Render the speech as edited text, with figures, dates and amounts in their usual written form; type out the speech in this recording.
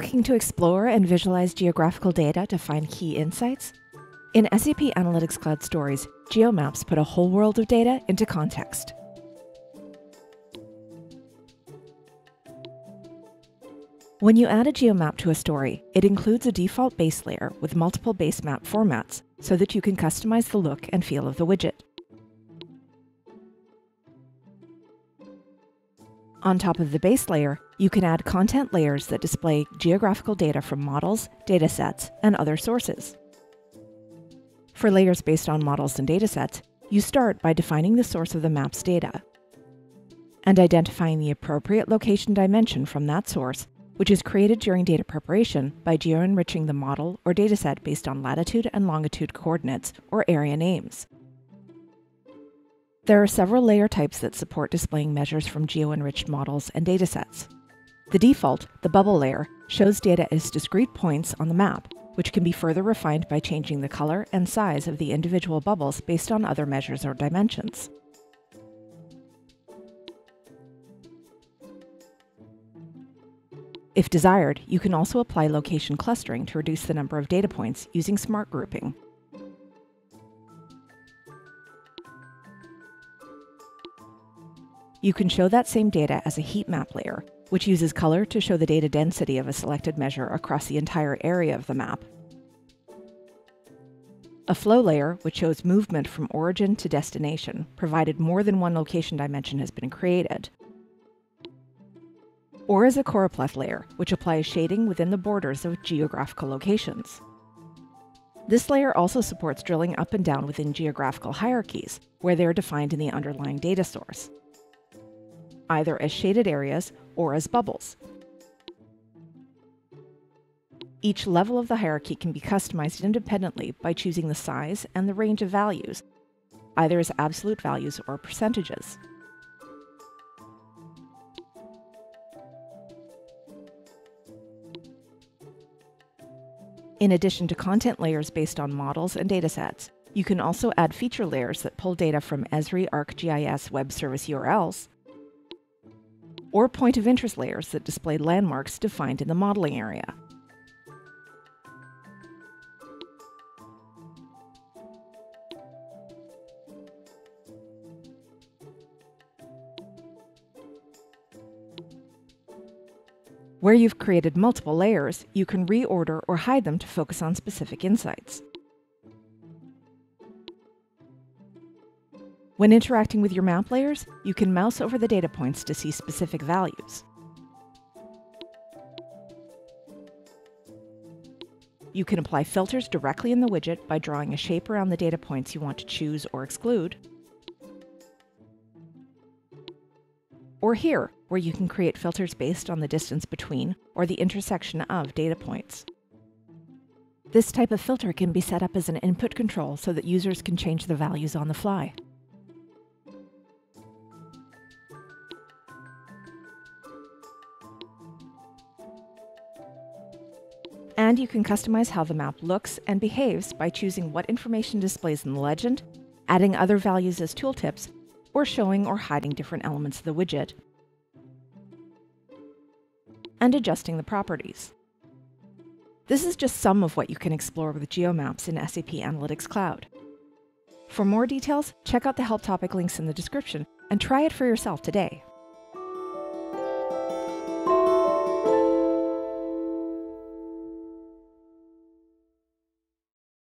Looking to explore and visualize geographical data to find key insights? In SAP Analytics Cloud Stories, GeoMaps put a whole world of data into context. When you add a GeoMap to a story, it includes a default base layer with multiple base map formats so that you can customize the look and feel of the widget. On top of the base layer, you can add content layers that display geographical data from models, datasets, and other sources. For layers based on models and datasets, you start by defining the source of the map's data and identifying the appropriate location dimension from that source, which is created during data preparation by geo-enriching the model or dataset based on latitude and longitude coordinates or area names. There are several layer types that support displaying measures from geo-enriched models and datasets. The default, the bubble layer, shows data as discrete points on the map, which can be further refined by changing the color and size of the individual bubbles based on other measures or dimensions. If desired, you can also apply location clustering to reduce the number of data points using smart grouping. You can show that same data as a heat map layer, which uses color to show the data density of a selected measure across the entire area of the map. A flow layer, which shows movement from origin to destination, provided more than one location dimension has been created. Or as a choropleth layer, which applies shading within the borders of geographical locations. This layer also supports drilling up and down within geographical hierarchies, where they are defined in the underlying data source, either as shaded areas or as bubbles. Each level of the hierarchy can be customized independently by choosing the size and the range of values, either as absolute values or percentages. In addition to content layers based on models and datasets, you can also add feature layers that pull data from Esri ArcGIS web service URLs, or point of interest layers that display landmarks defined in the modeling area. Where you've created multiple layers, you can reorder or hide them to focus on specific insights. When interacting with your map layers, you can mouse over the data points to see specific values. You can apply filters directly in the widget by drawing a shape around the data points you want to choose or exclude. Or here, where you can create filters based on the distance between or the intersection of data points. This type of filter can be set up as an input control so that users can change the values on the fly. And you can customize how the map looks and behaves by choosing what information displays in the legend, adding other values as tooltips, or showing or hiding different elements of the widget, and adjusting the properties. This is just some of what you can explore with GeoMaps in SAP Analytics Cloud. For more details, check out the help topic links in the description and try it for yourself today.